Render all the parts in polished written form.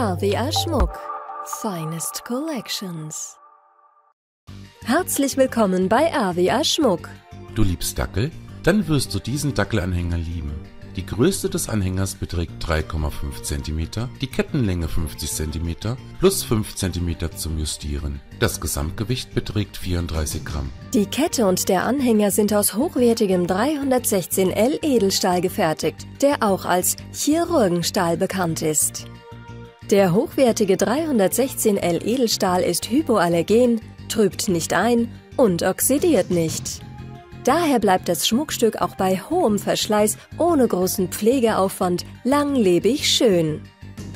RWA Schmuck Finest Collections. Herzlich willkommen bei RWA Schmuck. Du liebst Dackel? Dann wirst du diesen Dackelanhänger lieben. Die Größe des Anhängers beträgt 3,5 cm, die Kettenlänge 50 cm plus 5 cm zum Justieren. Das Gesamtgewicht beträgt 34 Gramm. Die Kette und der Anhänger sind aus hochwertigem 316L Edelstahl gefertigt, der auch als Chirurgenstahl bekannt ist. Der hochwertige 316L Edelstahl ist hypoallergen, trübt nicht ein und oxidiert nicht. Daher bleibt das Schmuckstück auch bei hohem Verschleiß ohne großen Pflegeaufwand langlebig schön.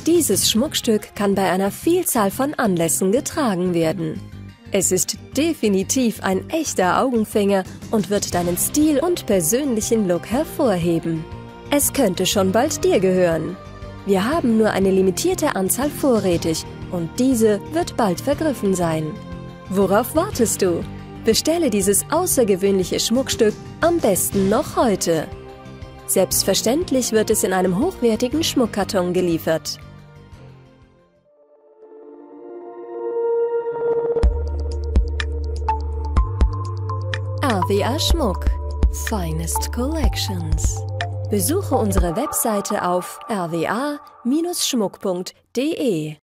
Dieses Schmuckstück kann bei einer Vielzahl von Anlässen getragen werden. Es ist definitiv ein echter Augenfänger und wird deinen Stil und persönlichen Look hervorheben. Es könnte schon bald dir gehören. Wir haben nur eine limitierte Anzahl vorrätig und diese wird bald vergriffen sein. Worauf wartest du? Bestelle dieses außergewöhnliche Schmuckstück am besten noch heute. Selbstverständlich wird es in einem hochwertigen Schmuckkarton geliefert. RWA Schmuck Finest Collections. Besuche unsere Webseite auf rwa-schmuck.de.